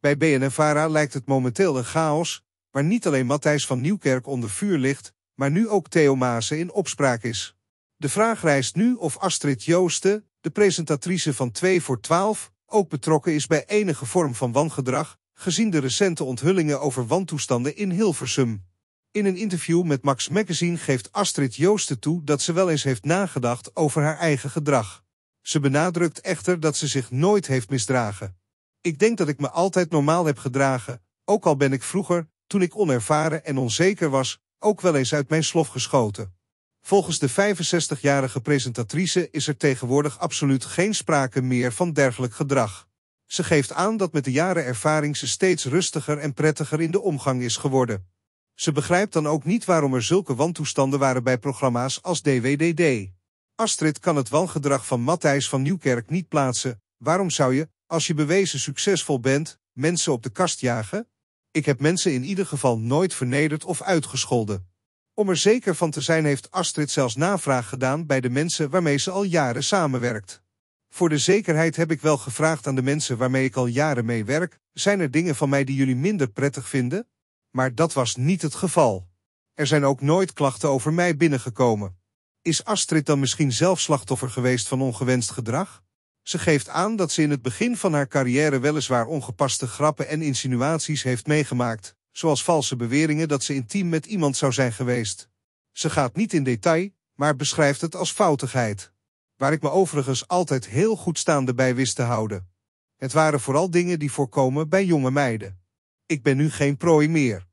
Bij BNNVARA lijkt het momenteel een chaos, waar niet alleen Matthijs van Nieuwkerk onder vuur ligt, maar nu ook Theo Maassen in opspraak is. De vraag rijst nu of Astrid Joosten, de presentatrice van 2 voor 12, ook betrokken is bij enige vorm van wangedrag, gezien de recente onthullingen over wantoestanden in Hilversum. In een interview met Max Magazine geeft Astrid Joosten toe dat ze wel eens heeft nagedacht over haar eigen gedrag. Ze benadrukt echter dat ze zich nooit heeft misdragen. Ik denk dat ik me altijd normaal heb gedragen, ook al ben ik vroeger, toen ik onervaren en onzeker was, ook wel eens uit mijn slof geschoten. Volgens de 65-jarige presentatrice is er tegenwoordig absoluut geen sprake meer van dergelijk gedrag. Ze geeft aan dat met de jaren ervaring ze steeds rustiger en prettiger in de omgang is geworden. Ze begrijpt dan ook niet waarom er zulke wantoestanden waren bij programma's als DWDD. Astrid kan het wangedrag van Matthijs van Nieuwkerk niet plaatsen. Waarom zou je, als je bewezen succesvol bent, mensen op de kast jagen? Ik heb mensen in ieder geval nooit vernederd of uitgescholden. Om er zeker van te zijn heeft Astrid zelfs navraag gedaan bij de mensen waarmee ze al jaren samenwerkt. Voor de zekerheid heb ik wel gevraagd aan de mensen waarmee ik al jaren mee werk, zijn er dingen van mij die jullie minder prettig vinden? Maar dat was niet het geval. Er zijn ook nooit klachten over mij binnengekomen. Is Astrid dan misschien zelf slachtoffer geweest van ongewenst gedrag? Ze geeft aan dat ze in het begin van haar carrière weliswaar ongepaste grappen en insinuaties heeft meegemaakt, zoals valse beweringen dat ze intiem met iemand zou zijn geweest. Ze gaat niet in detail, maar beschrijft het als foutigheid, waar ik me overigens altijd heel goed staande bij wist te houden. Het waren vooral dingen die voorkomen bij jonge meiden. Ik ben nu geen prooi meer.